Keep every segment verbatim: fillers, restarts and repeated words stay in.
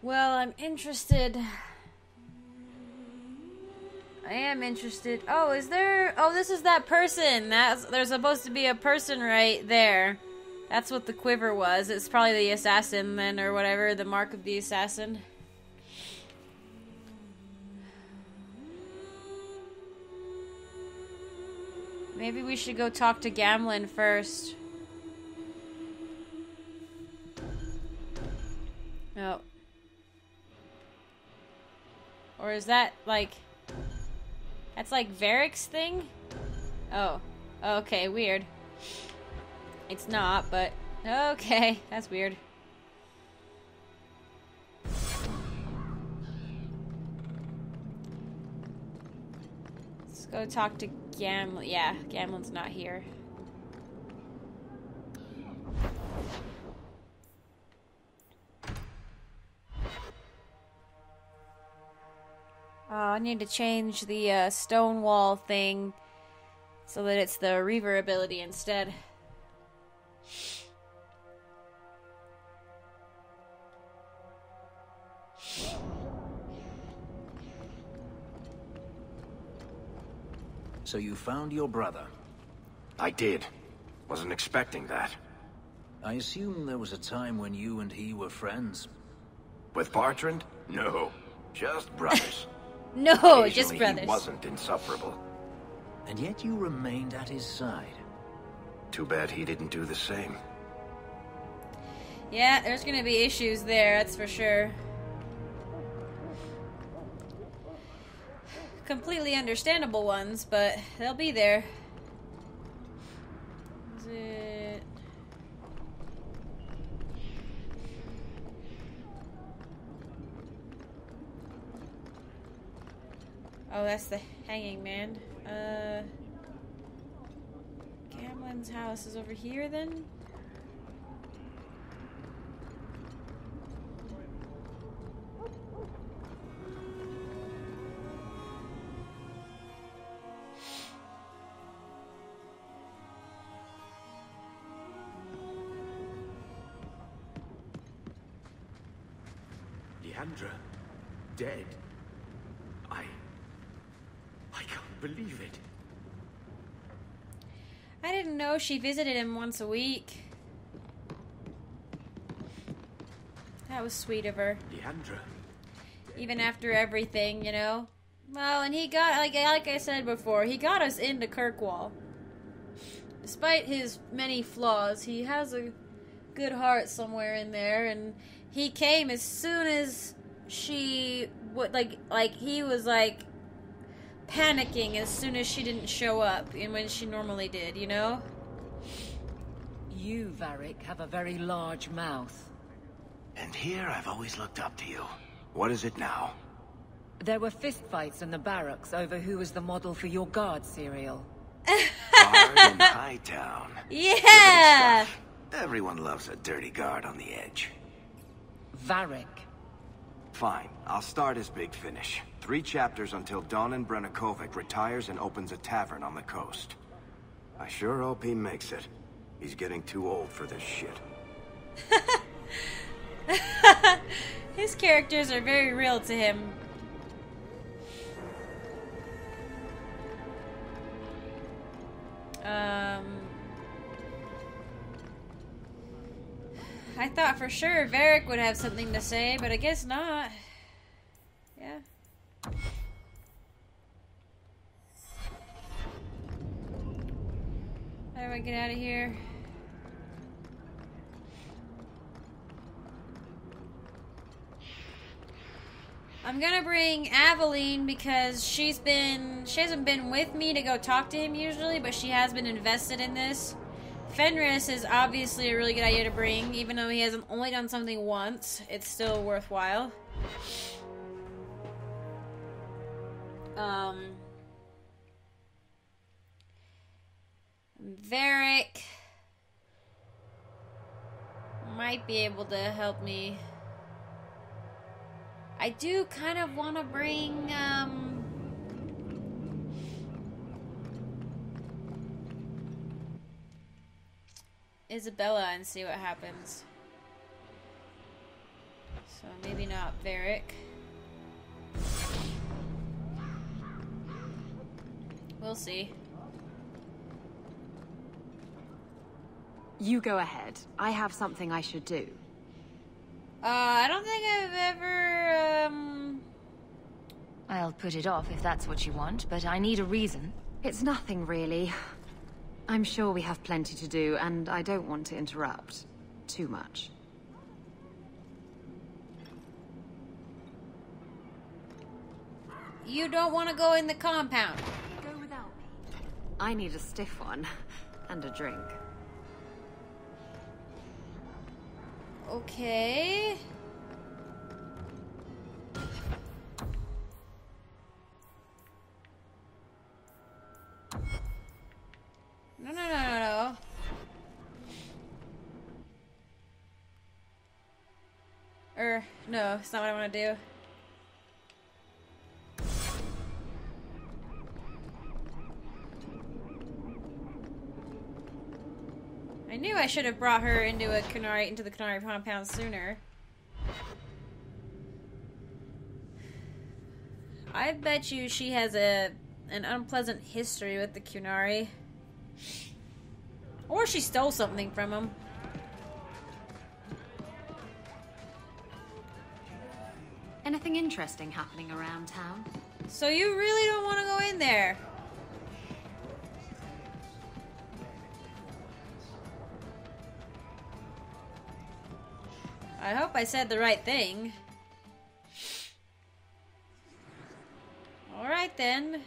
Well, I'm interested. I am interested. Oh, is there... Oh, this is that person. That's... There's supposed to be a person right there. That's what the quiver was. It's probably the assassin then, or whatever. The mark of the assassin. Maybe we should go talk to Gamlen first. Oh. Or is that, like... That's like Varric's thing? Oh. Okay, weird. It's not, but... Okay, that's weird. Let's go talk to Gamlen. Yeah, Gamlen's not here. Oh, I need to change the uh, stone wall thing so that it's the Reaver ability instead. So you found your brother? I did. Wasn't expecting that. I assume there was a time when you and he were friends. With Bartrand? No. Just brothers. No, just brothers. He wasn't insufferable. And yet you remained at his side. Too bad he didn't do the same. Yeah, there's gonna be issues there, that's for sure. Completely understandable ones, but they'll be there. Is it... Oh, that's the hanging man. Uh, Gamlen's house is over here, then? Leandra? Dead? Believe it. I didn't know she visited him once a week. That was sweet of her. Leandra. Even after everything, you know. Well, and he got, like, like I said before, he got us into Kirkwall. Despite his many flaws, he has a good heart somewhere in there, and he came as soon as she would, like, like he was like panicking as soon as she didn't show up, and when she normally did, you know? You, Varric, have a very large mouth. And here I've always looked up to you. What is it now? There were fistfights in the barracks over who was the model for your guard cereal. Guard in Hightown. Yeah! Everyone loves a dirty guard on the edge. Varric. Fine. I'll start his big finish. Three chapters until Donan Brennikovic retires and opens a tavern on the coast. I sure hope he makes it. He's getting too old for this shit. His characters are very real to him. Um... I thought for sure Varric would have something to say, but I guess not. Yeah. How do I get out of here? I'm gonna bring Aveline because she's been... She hasn't been with me to go talk to him usually, but she has been invested in this. Fenris is obviously a really good idea to bring, even though he hasn't only done something once. It's still worthwhile. Um, Varric might be able to help me. I do kind of want to bring, um... Isabela and see what happens. So maybe not Varric. We'll see. You go ahead. I have something I should do. Uh, I don't think I've ever, um... I'll put it off if that's what you want, but I need a reason. It's nothing, really. I'm sure we have plenty to do, and I don't want to interrupt too much. You don't want to go in the compound. Go without me. I need a stiff one, and a drink. Okay. No, no, no, no, no. Er, no, it's not what I want to do. I knew I should have brought her into a Qunari into the Qunari compound sooner. I bet you she has a an unpleasant history with the Qunari, or she stole something from them. Anything interesting happening around town? So you really don't want to go in there. I hope I said the right thing. All right then.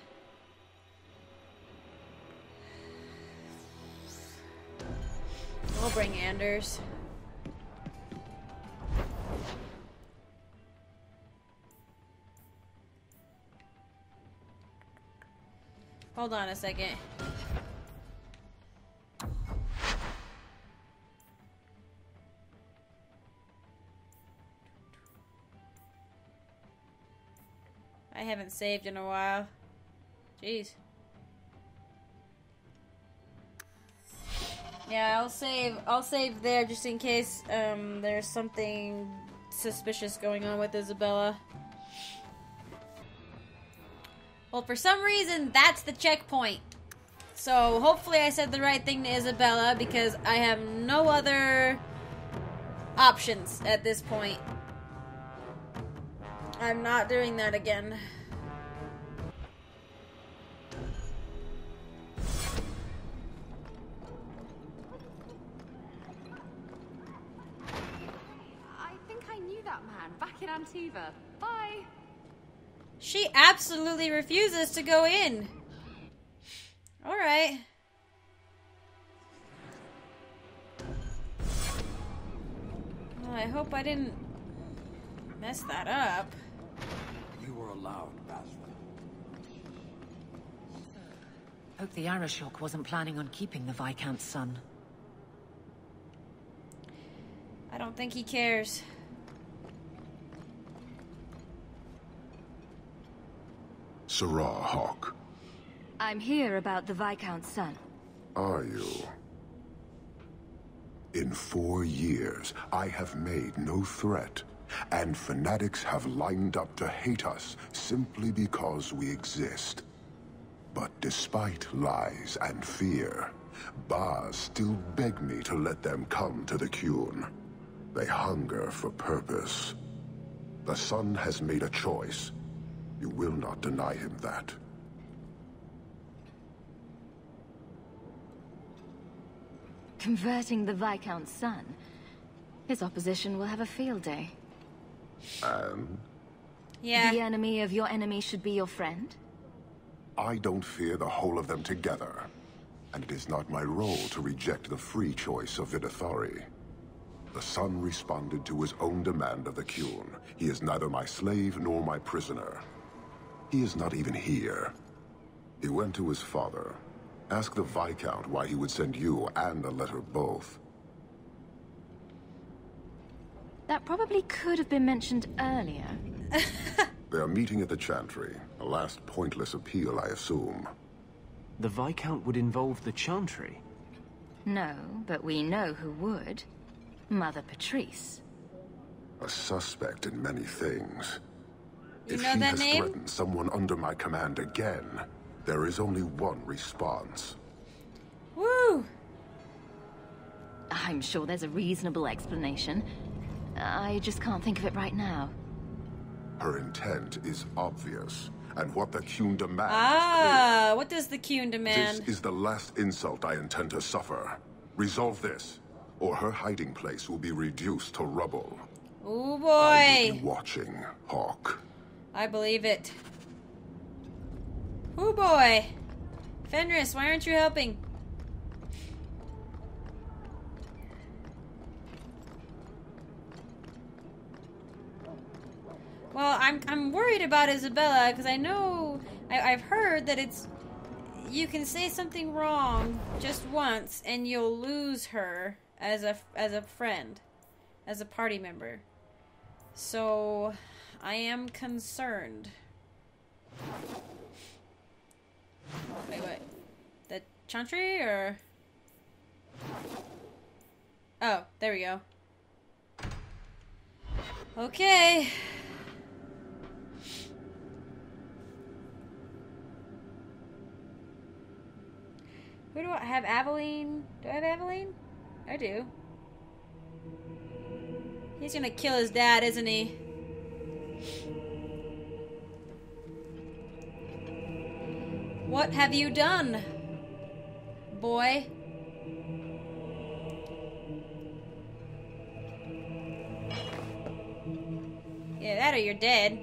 We'll bring Anders. Hold on a second. I haven't saved in a while. Jeez. Yeah, I'll save. I'll save there just in case um, there's something suspicious going on with Isabela. Well, for some reason, that's the checkpoint. So hopefully, I said the right thing to Isabela because I have no other options at this point. I'm not doing that again. Antiva. Bye. She absolutely refuses to go in. All right. Well, I hope I didn't mess that up. You were allowed, Basil. Hope the Arishok wasn't planning on keeping the Viscount's son. I don't think he cares. Sirahawk. I'm here about the Viscount's son. Are you? In four years, I have made no threat, and fanatics have lined up to hate us simply because we exist. But despite lies and fear, Baas still beg me to let them come to the Qun. They hunger for purpose. The son has made a choice. You will not deny him that. Converting the Viscount's son. His opposition will have a field day. Um? Yeah. The enemy of your enemy should be your friend? I don't fear the whole of them together. And it is not my role to reject the free choice of Vidathari. The son responded to his own demand of the Qun. He is neither my slave nor my prisoner. He is not even here. He went to his father. Ask the Viscount why he would send you and a letter both. That probably could have been mentioned earlier. They are meeting at the Chantry. A last pointless appeal, I assume. The Viscount would involve the Chantry? No, but we know who would. Mother Petrice. a suspect in many things. You if know she that has name? threatened someone under my command again, there is only one response. Woo! I'm sure there's a reasonable explanation. I just can't think of it right now. Her intent is obvious, and what the Qun demands Ah, is clear. What does the Qun demand? This is the last insult I intend to suffer. Resolve this, or her hiding place will be reduced to rubble. Oh boy! I will be watching, Hawke. I believe it. Oh boy! Fenris, why aren't you helping? Well, I'm I'm worried about Isabela because I know I, I've heard that it's you can say something wrong just once and you'll lose her as a as a friend, as a party member. So I am concerned. Wait, wait, the Chantry or oh, there we go. Okay. Who do I have? Aveline? Do I have Aveline? I do. He's gonna kill his dad, isn't he? What have you done, boy? Yeah, that or you're dead.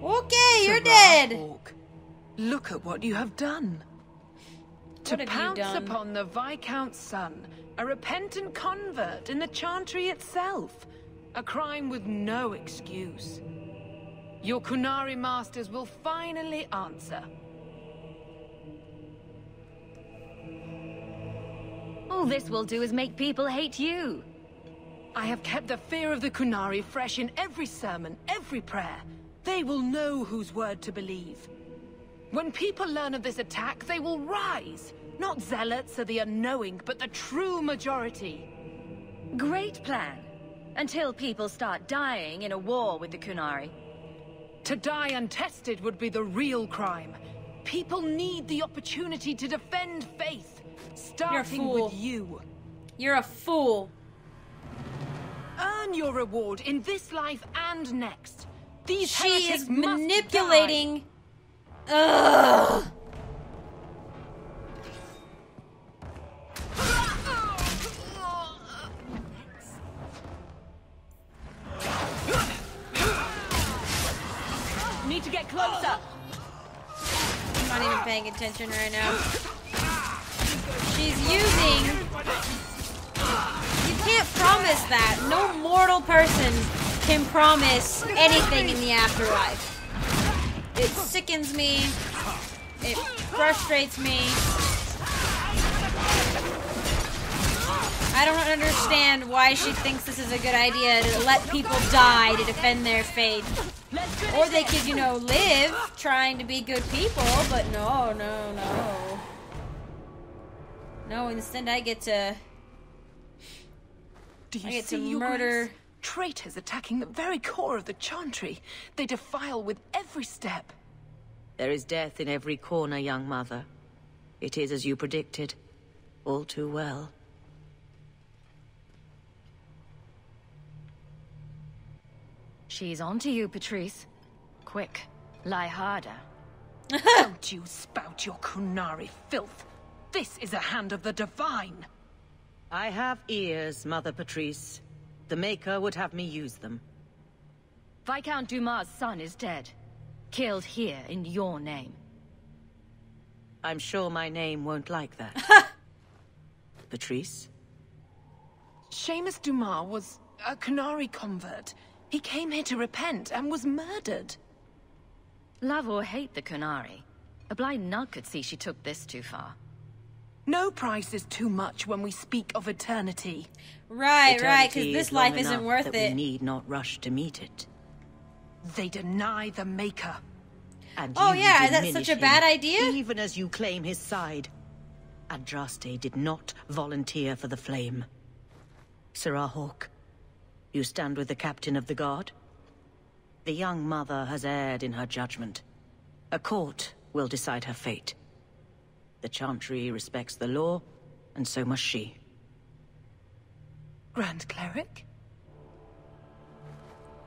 Okay, you're dead! Look at what you have done. To pounce upon the Viscount's son, a repentant convert in the Chantry itself, a crime with no excuse. Your Qunari masters will finally answer. All this will do is make people hate you. I have kept the fear of the Qunari fresh in every sermon, every prayer. They will know whose word to believe. When people learn of this attack, they will rise. Not zealots or the unknowing, but the true majority. Great plan. Until people start dying in a war with the Qunari. To die untested would be the real crime. People need the opportunity to defend faith. Starting with you. You're a fool. Earn your reward in this life and next. These she is manipulating... Die. Ugh. Need to get closer. I'm not even paying attention right now. She's using. You can't promise that. No mortal person can promise anything in the afterlife. It sickens me. It frustrates me. I don't understand why she thinks this is a good idea to let people die to defend their faith. Or they could, you know, live trying to be good people, but no, no, no. No, instead I get to... Do you I get to murder... Traitors attacking the very core of the Chantry. They defile with every step. There is death in every corner, young mother. It is as you predicted. All too well. She's on to you, Petrice. Quick, lie harder. Don't you spout your Qunari filth. This is a hand of the divine. I have ears, Mother Petrice. The Maker would have me use them. Viscount Dumas' son is dead. Killed here in your name. I'm sure my name won't like that. Petrice? Seamus Dumas was a Qunari convert. He came here to repent and was murdered. Love or hate the Qunari. A blind nut could see she took this too far. No price is too much when we speak of eternity. Right, eternity right, because this is life isn't worth that it. We need not rush to meet it. They deny the Maker. And oh yeah, that's such a bad idea. Even as you claim his side, Andraste did not volunteer for the flame. Sirahawk, You stand with the captain of the guard? The young mother has erred in her judgment. A court will decide her fate. The Chantry respects the law, and so must she. Grand Cleric?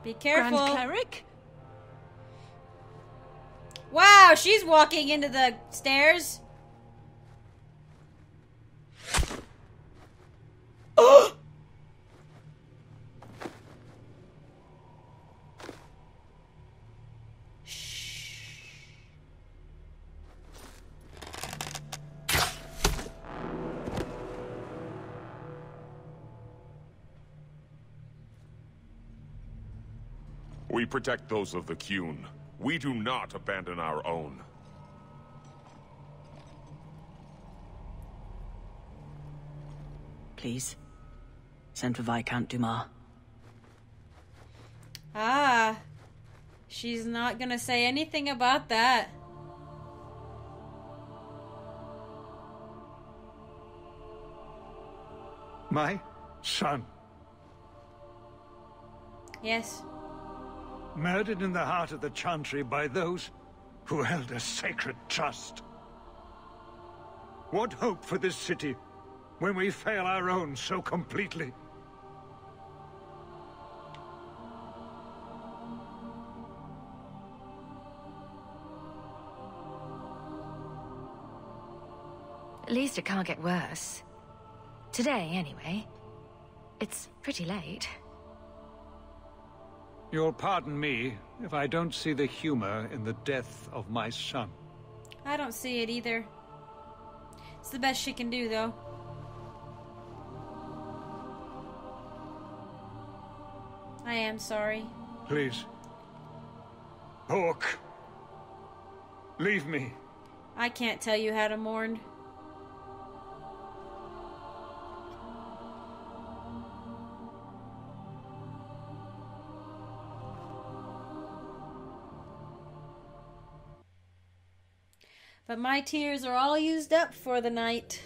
Be careful. Grand Cleric? Wow, she's walking into the stairs. Oh! We protect those of the Qun. We do not abandon our own. Please, send for Viscount Dumas. Ah, she's not gonna say anything about that. My son. Yes. Murdered in the heart of the Chantry by those who held a sacred trust. What hope for this city when we fail our own so completely? At least it can't get worse. Today, anyway. It's pretty late. You'll pardon me if I don't see the humor in the death of my son. I don't see it either. It's the best she can do, though. I am sorry. Please. Hawke. Leave me. I can't tell you how to mourn. But my tears are all used up for the night.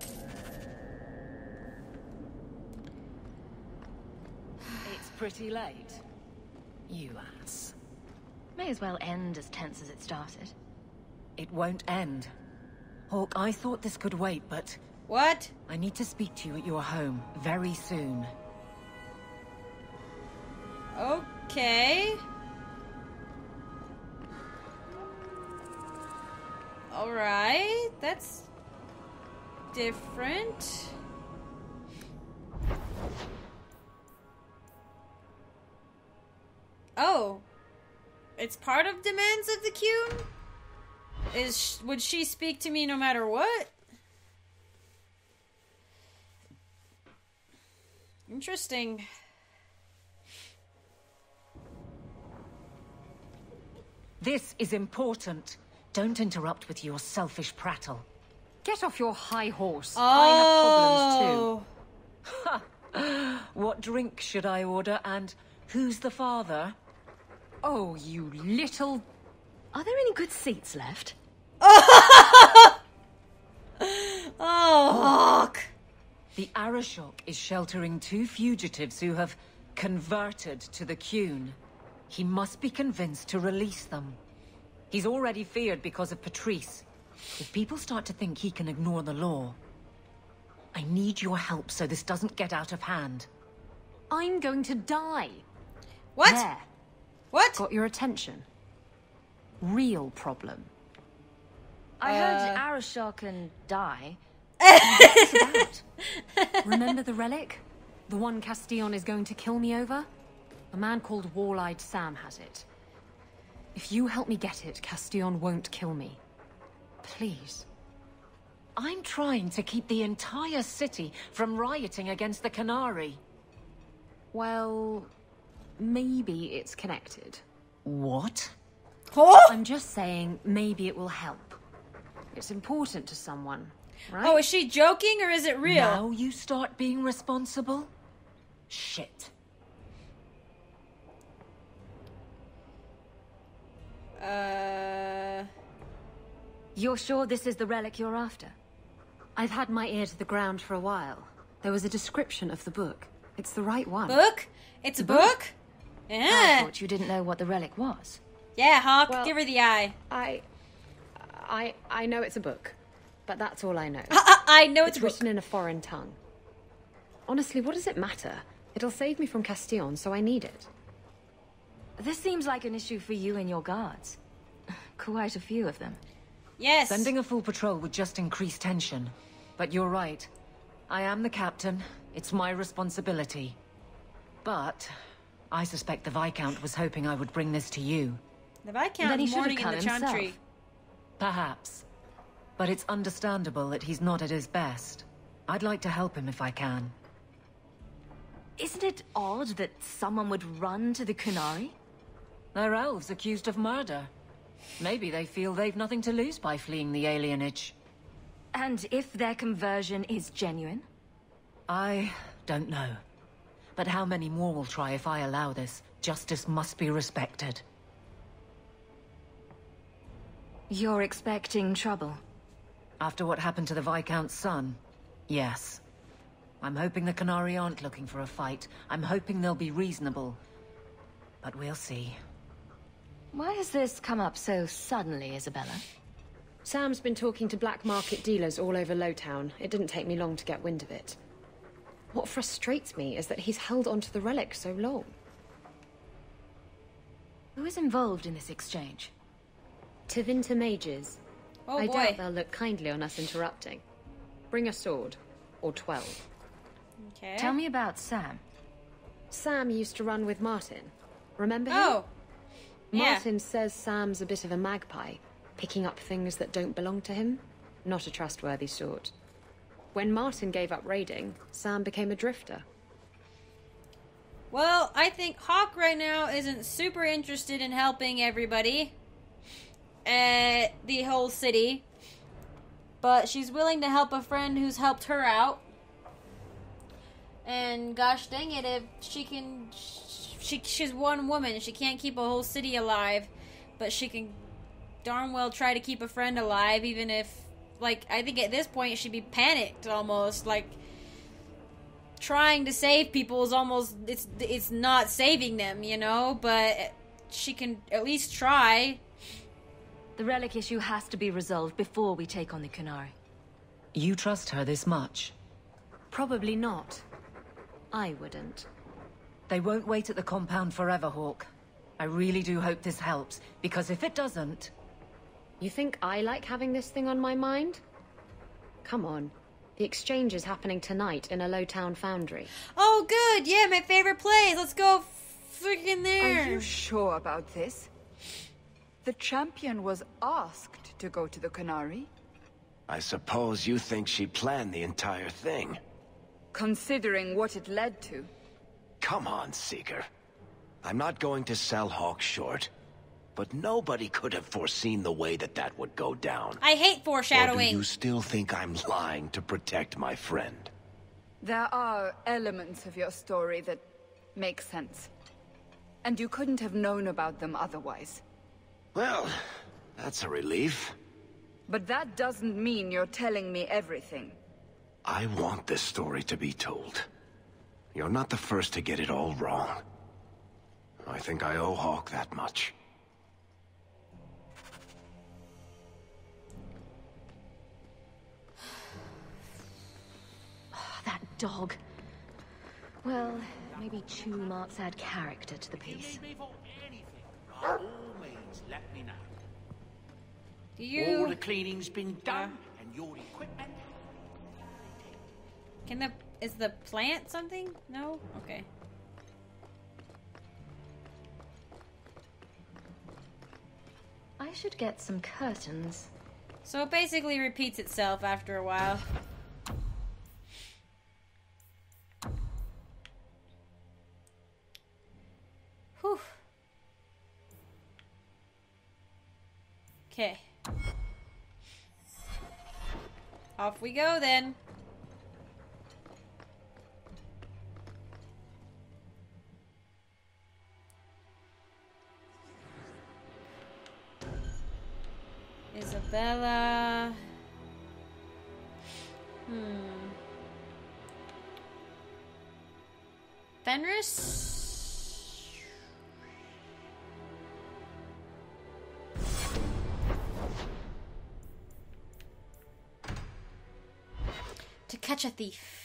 It's pretty late. You ass. May as well end as tense as it started. It won't end. Hawke, I thought this could wait, but... What? I need to speak to you at your home very soon. Okay. All right. That's different. Oh. It's part of demands of the Qun? Is would she speak to me no matter what? Interesting. This is important. Don't interrupt with your selfish prattle. Get off your high horse. Oh. I have problems too. What drink should I order and who's the father? Oh, you little... Are there any good seats left? Oh, Hawke. The Arishok is sheltering two fugitives who have converted to the Qun. He must be convinced to release them. He's already feared because of Petrice. If people start to think he can ignore the law, I need your help so this doesn't get out of hand. I'm going to die. What? There. What? Got your attention. Real problem. I uh... heard Arishok can die. What's it about? Remember the relic? The one Castillon is going to kill me over? A man called wall-eyed Sam has it. If you help me get it, Castillon won't kill me. Please. I'm trying to keep the entire city from rioting against the Qunari. Well, maybe it's connected. What? Oh! I'm just saying maybe it will help. It's important to someone. Right? Oh, is she joking or is it real? Now you start being responsible? Shit. Uh... You're sure this is the relic you're after? I've had my ear to the ground for a while. There was a description of the book. It's the right one. Book? It's a book? book? Yeah. I thought you didn't know what the relic was. Yeah, Hawke, well, give her the eye. I... I I know it's a book, but that's all I know. I, I, I know it's, it's written book. in a foreign tongue. Honestly, what does it matter? It'll save me from Castillon, so I need it. This seems like an issue for you and your guards. Quite a few of them. Yes. Sending a full patrol would just increase tension. But you're right. I am the captain. It's my responsibility. But I suspect the Viscount was hoping I would bring this to you. The Viscount is mourning in the Chantry. Perhaps. But it's understandable that he's not at his best. I'd like to help him if I can. Isn't it odd that someone would run to the Qunari? They're elves accused of murder. Maybe they feel they've nothing to lose by fleeing the alienage. And if their conversion is genuine? I don't know. But how many more will try if I allow this? Justice must be respected. You're expecting trouble? After what happened to the Viscount's son, yes. I'm hoping the Qunari aren't looking for a fight. I'm hoping they'll be reasonable. But we'll see. Why has this come up so suddenly, Isabela? Sam's been talking to black market dealers all over Lowtown. It didn't take me long to get wind of it. What frustrates me is that he's held onto the relic so long. Who is involved in this exchange? Tevinter mages. Oh, I boy. doubt they'll look kindly on us interrupting. Bring a sword. Or twelve. Okay. Tell me about Sam. Sam used to run with Martin. Remember him? Oh. Martin yeah. says Sam's a bit of a magpie, picking up things that don't belong to him. Not a trustworthy sort. When Martin gave up raiding, Sam became a drifter. Well, I think Hawke right now isn't super interested in helping everybody. Uh, the whole city. But she's willing to help a friend who's helped her out. And gosh dang it, if she can... She, she's one woman. She can't keep a whole city alive. But she can darn well try to keep a friend alive, even if... Like, I think at this point she'd be panicked almost. Like, trying to save people is almost... It's, it's not saving them, you know? But she can at least try... The relic issue has to be resolved before we take on the Qunari. You trust her this much? Probably not. I wouldn't. They won't wait at the compound forever, Hawke. I really do hope this helps, because if it doesn't... You think I like having this thing on my mind? Come on. The exchange is happening tonight in a Lowtown foundry. Oh, good! Yeah, my favorite place! Let's go freaking there! Are you sure about this? The champion was asked to go to the Qunari. I suppose you think she planned the entire thing. Considering what it led to. Come on, Seeker. I'm not going to sell Hawke short, but nobody could have foreseen the way that that would go down. I hate foreshadowing. Or do you still think I'm lying to protect my friend? There are elements of your story that make sense. And you couldn't have known about them otherwise. Well, that's a relief. But that doesn't mean you're telling me everything. I want this story to be told. You're not the first to get it all wrong. I think I owe Hawke that much. Oh, that dog. Well, maybe chew marks add character to the piece. Let me know. Do you... All the cleaning's been done, and your equipment. Can the is the plant something? No. Okay. I should get some curtains. So it basically repeats itself after a while. Whew. Okay. Off we go then. Isabela. Hmm. Fenris? To catch a thief.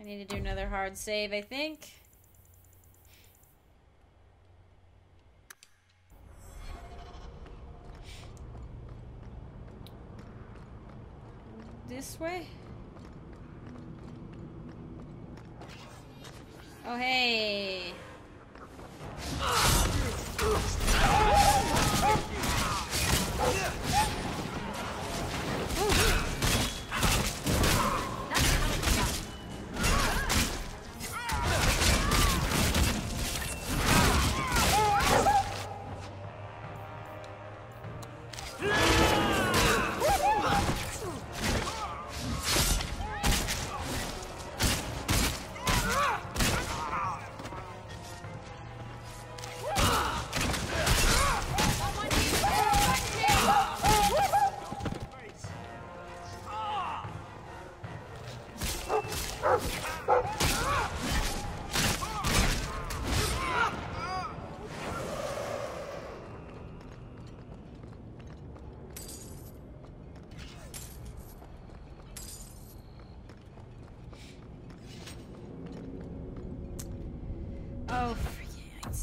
I need to do another hard save, I think. This way? Oh, hey!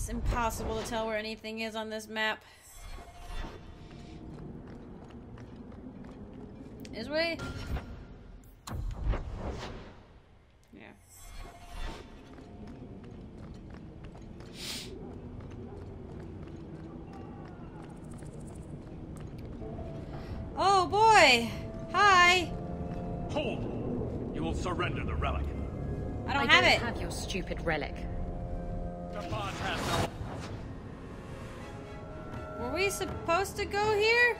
Impossible to tell where anything is on this map. This way? Yeah. Oh boy! Hi! Hold! You will surrender the relic. I don't I have don't it. I have your stupid relic. Were we supposed to go here?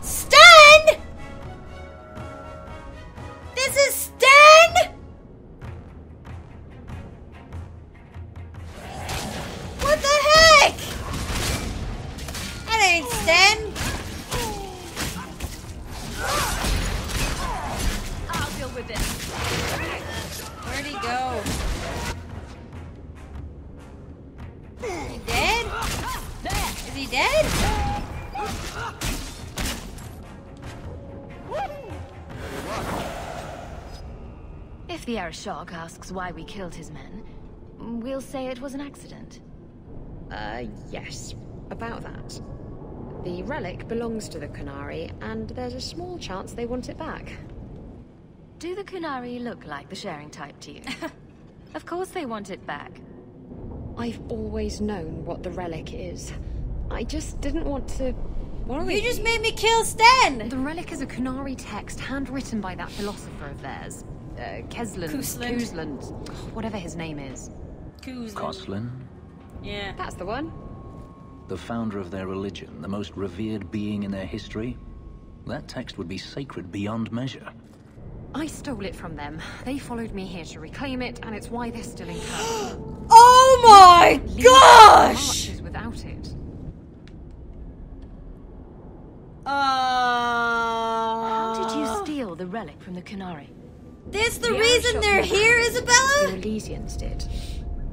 Sten! This is Sten! What the heck? That ain't Sten. With it. Where'd he go? Is he dead? Is he dead? If the Arishok asks why we killed his men, we'll say it was an accident. Uh, yes. About that. The relic belongs to the Qunari, and there's a small chance they want it back. Do the Qunari look like the sharing type to you? Of course they want it back. I've always known what the relic is. I just didn't want to worry. You just made me kill Sten! The relic is a Qunari text handwritten by that philosopher of theirs. Uh, Keslund. Koslun. Whatever his name is. Koslun? Yeah. That's the one. The founder of their religion, the most revered being in their history. That text would be sacred beyond measure. I stole it from them. They followed me here to reclaim it, and it's why they're still in camp. Oh my gosh! Without it. Uh... How did you steal the relic from the Qunari? This the, the reason they're here, Isabela? The Elysians did.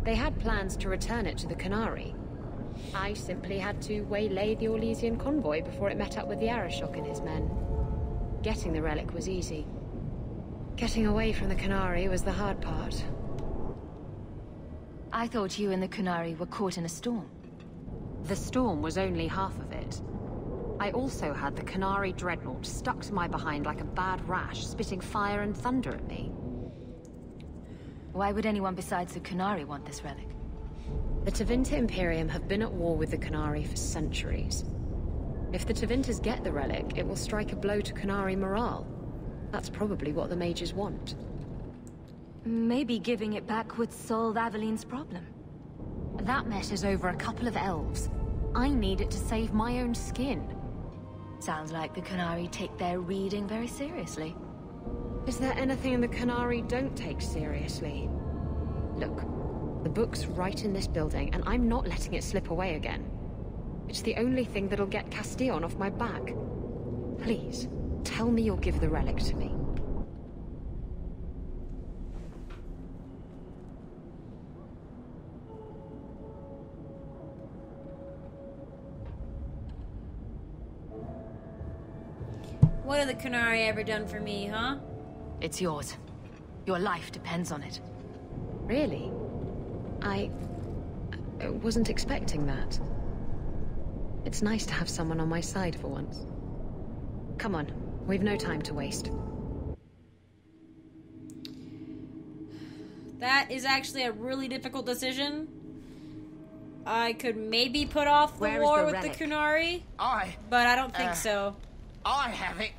They had plans to return it to the Qunari. I simply had to waylay the Elysian convoy before it met up with the Arishok and his men. Getting the relic was easy. Getting away from the Qunari was the hard part. I thought you and the Qunari were caught in a storm. The storm was only half of it. I also had the Qunari dreadnought stuck to my behind like a bad rash, spitting fire and thunder at me. Why would anyone besides the Qunari want this relic? The Tevinter Imperium have been at war with the Qunari for centuries. If the Tevinters get the relic, it will strike a blow to Qunari morale. That's probably what the mages want. Maybe giving it back would solve Aveline's problem. That mesh is over a couple of elves. I need it to save my own skin. Sounds like the Qunari take their reading very seriously. Is there anything the Qunari don't take seriously? Look, the book's right in this building, and I'm not letting it slip away again. It's the only thing that'll get Castillon off my back. Please, tell me you'll give the relic to me. What have the Qunari ever done for me, huh? It's yours. Your life depends on it. Really? I... I wasn't expecting that. It's nice to have someone on my side for once. Come on, we've no time to waste. That is actually a really difficult decision. I could maybe put off the war with the Qunari, I, but I don't think uh, so. I have it!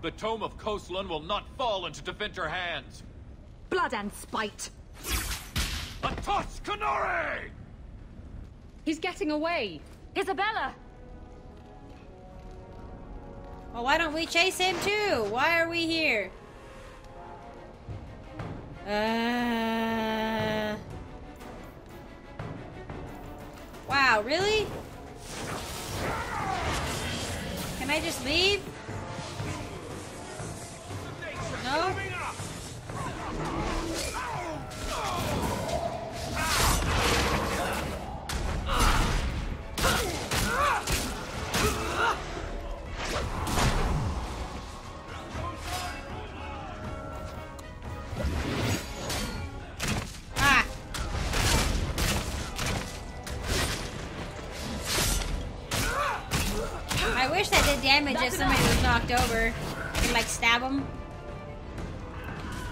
The Tome of Koslun will not fall into Defender hands! Blood and spite! A toss, Qunari! He's getting away! Isabela! Well, why don't we chase him too? Why are we here? Uh... Wow, really? Can I just leave? No? Ah. I wish that did damage if somebody was knocked over. I could like stab him.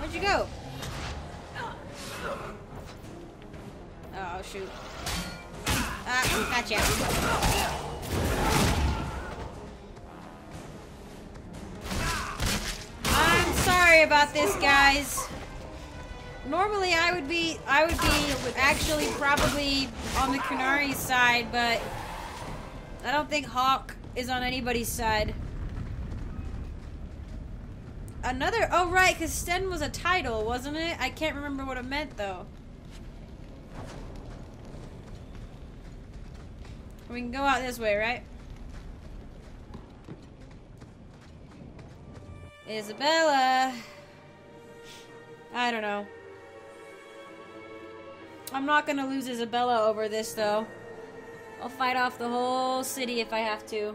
Where'd you go? Oh shoot. Ah, gotcha. Sorry about this, guys. Normally I would be I would be actually probably on the Qunari's side, but I don't think Hawke is on anybody's side. Another oh right, because Sten was a title, wasn't it? I can't remember what it meant though. We can go out this way, right? Isabela, I don't know. I'm not gonna lose Isabela over this though. I'll fight off the whole city if I have to.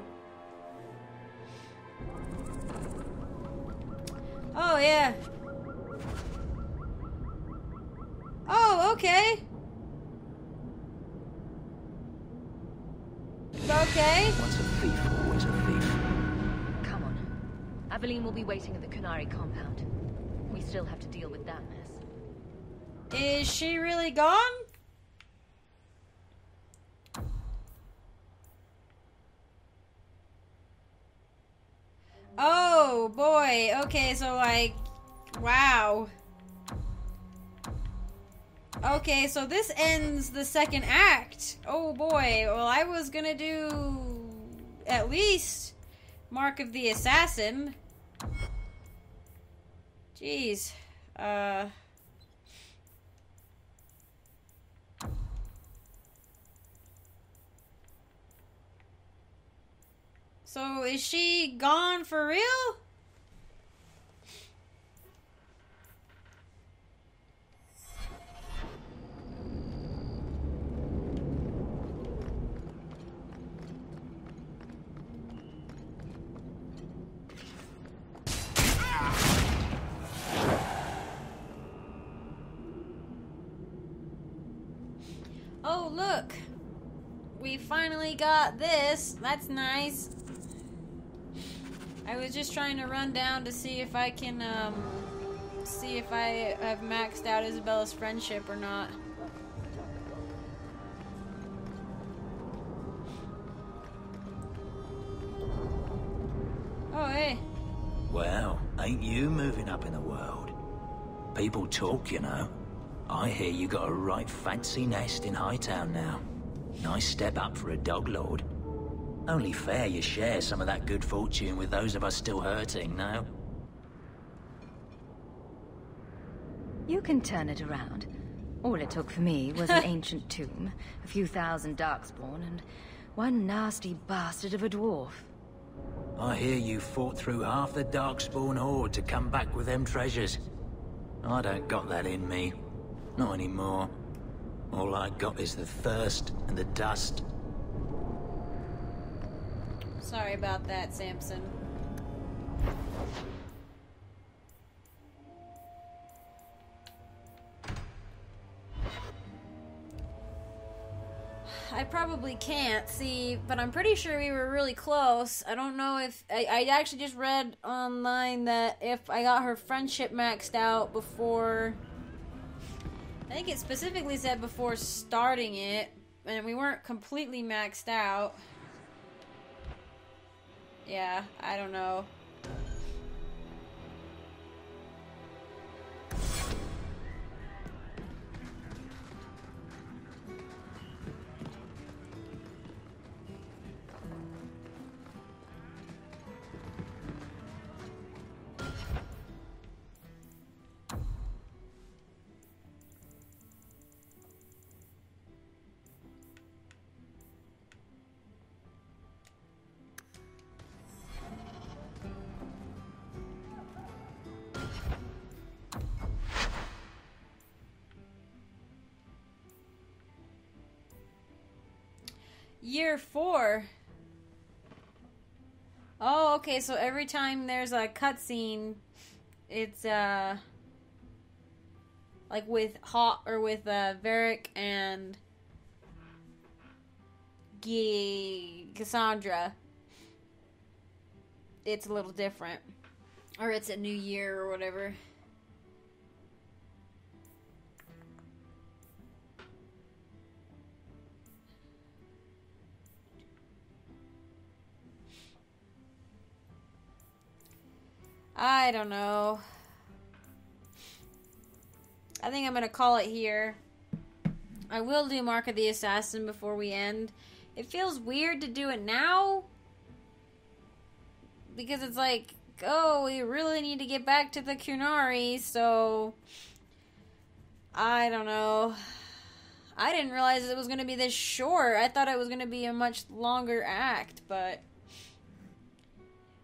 Oh yeah. Oh, okay. Okay. Once a thief, always a thief. Aveline will be waiting at the Qunari compound. We still have to deal with that mess. Is she really gone? Oh boy, okay, so like, wow. Okay, so this ends the second act. Oh boy, well I was gonna do at least Mark of the Assassin. Jeez. Uh. So is she gone for real? Oh, look! We finally got this. That's nice. I was just trying to run down to see if I can, um... see if I have maxed out Isabela's friendship or not. Oh, hey. Well, ain't you moving up in the world? People talk, you know. I hear you got a right fancy nest in Hightown now. Nice step up for a dog lord. Only fair you share some of that good fortune with those of us still hurting now. You can turn it around. All it took for me was an ancient tomb, a few thousand Darkspawn, and one nasty bastard of a dwarf. I hear you fought through half the Darkspawn horde to come back with them treasures. I don't got that in me. Not anymore. All I got is the thirst and the dust. Sorry about that, Samson. I probably can't see, but I'm pretty sure we were really close. I don't know if... I, I actually just read online that if I got her friendship maxed out before... I think it specifically said before starting it, and we weren't completely maxed out. Yeah, I don't know. Year four. Oh, okay, so every time there's a cutscene, it's uh like with Hawke or with uh Varric and G Cassandra. It's a little different. Or it's a new year or whatever. I don't know. I think I'm gonna call it here. I will do Mark of the Assassin before we end. It feels weird to do it now. Because it's like, oh, we really need to get back to the Qunari, so... I don't know. I didn't realize it was gonna be this short. I thought it was gonna be a much longer act, but...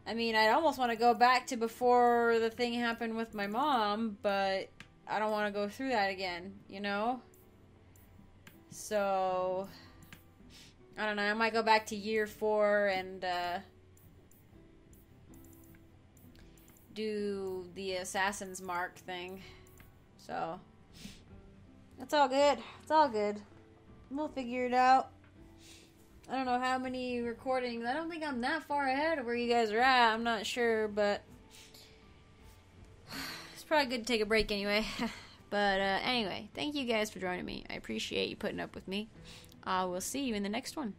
I mean, I almost want to go back to before the thing happened with my mom, but I don't want to go through that again, you know? So, I don't know. I might go back to year four and uh, do the Assassin's Mark thing. So, that's all good. It's all good. We'll figure it out. I don't know how many recordings. I don't think I'm that far ahead of where you guys are at. I'm not sure, but it's probably good to take a break anyway. But uh, anyway, thank you guys for joining me. I appreciate you putting up with me. I will see you in the next one.